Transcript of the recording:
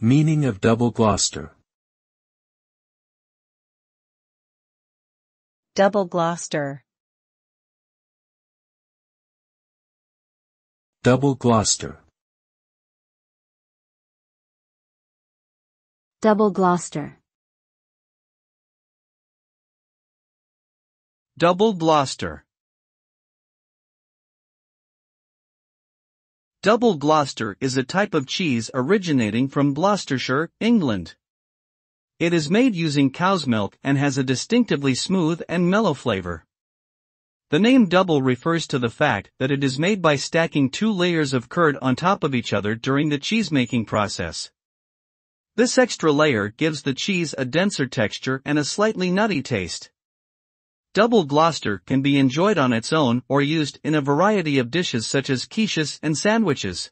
Meaning of Double Gloucester. Double Gloucester. Double Gloucester. Double Gloucester. Double Gloucester. Double Gloucester is a type of cheese originating from Gloucestershire, England. It is made using cow's milk and has a distinctively smooth and mellow flavor. The name double refers to the fact that it is made by stacking two layers of curd on top of each other during the cheesemaking process. This extra layer gives the cheese a denser texture and a slightly nutty taste. Double Gloucester can be enjoyed on its own or used in a variety of dishes such as quiches and sandwiches.